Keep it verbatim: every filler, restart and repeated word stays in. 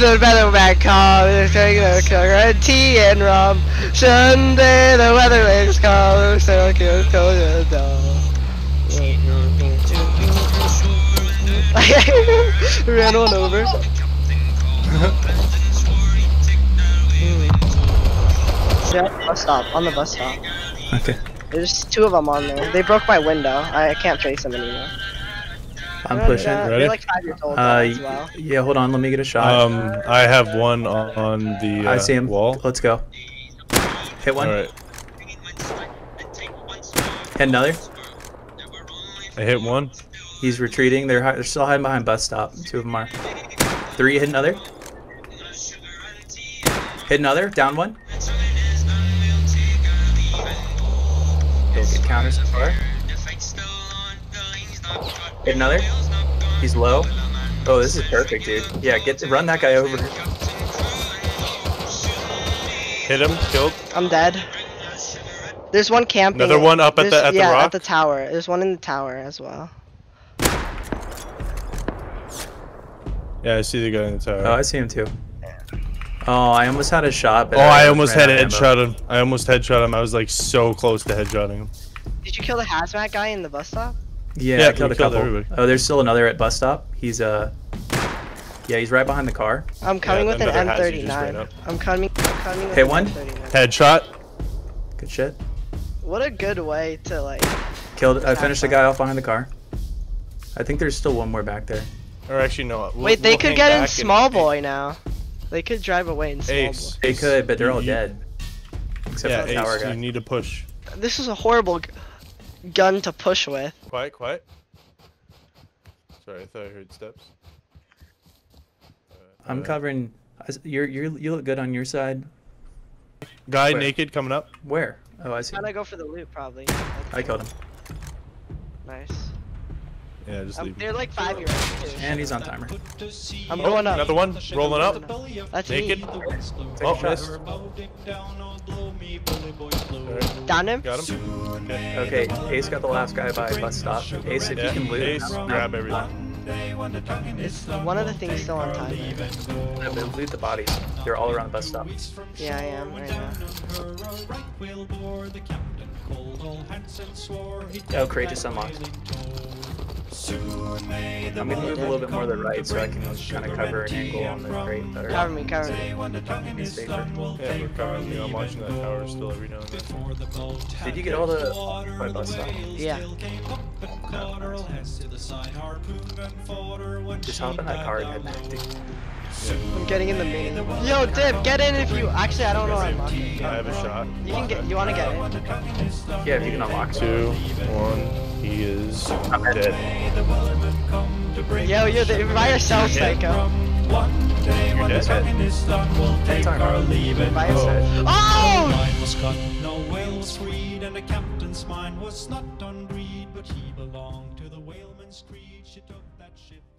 the weatherman comes, tea and rum. Sunday the weatherman comes, so cute, so cute. Ran one over. Bus stop, on the bus stop. Okay. There's two of them on there. They broke my window. I can't trace them anymore. I'm no, pushing. No, no. Ready? Like five years old uh, well. Yeah, hold on. Let me get a shot. Um, I have one on, on the uh, I see him. Wall. Let's go. Hit one. All right. Hit another. I hit one. He's retreating. They're, they're still hiding behind bus stop. Two of them are. Three. Hit another. Hit another. Down one. Get counters so far. Hit another. He's low. Oh, this is perfect, dude. Yeah, get to run that guy over. Hit him. Killed. I'm dead. There's one camping. Another one up at There's, the at yeah, the rock. At the tower. There's one in the tower as well. Yeah, I see the guy in the tower. Oh, I see him too. Oh, I almost had a shot. But oh, I, I almost had a headshot him. I almost headshot him. I was like so close to headshotting him. Did you kill the hazmat guy in the bus stop? Yeah, yeah I killed a killed couple. Everybody. Oh, there's still another at bus stop. He's uh, yeah, he's right behind the car. I'm coming yeah, with an M thirty-nine. I'm coming. I'm coming with Hit one. Headshot. Good shit. What a good way to like. Killed. I finished the guy off behind the car. I think there's still one more back there. Or actually, no. We'll, Wait, they we'll could get in small and, boy now. They could drive away and small boy. They could, but they're all you, dead. Except yeah, for the tower guy. You need to push. This is a horrible g gun to push with. Quiet, quiet. Sorry, I thought I heard steps. Uh, I'm right. covering. You're, you're, you look good on your side. Guy Where? naked coming up. Where? Oh, I see. I'm gonna go for the loot, probably. That's I killed him. Nice. Yeah, just um, leave. They're like five year olds. And he's on timer. I'm oh, going up. Another one, rolling up. That's Naked. Oh, missed. Right. Down him. Got him. Okay. okay, Ace got the last guy by bus stop. Ace, if yeah. you can loot. Ace, no. grab everything. It's one of the things still on timer. Yeah, but loot the bodies. They're all around the bus stop. Yeah, I am right now. Oh, courageous unlocked. I'm gonna move a little bit more to the right so I can kind of cover an angle on the crate better. Cover me, cover me. Safer. Yeah, we're covering you. I'm watching that tower still every now and then. Did you get all the white bus stuff? Yeah. No, no. Just hop in that car and head back, dude. I'm getting in the main. Yo, Dip, get in if you. Actually, I don't know. I'm unlocking. I have a shot. You can get. You wanna get in? Yeah, if you can unlock two, one. He is dead. Yo, you're the, by yourself, yeah. Psycho. You're dead. Take time out. By yourself. Oh!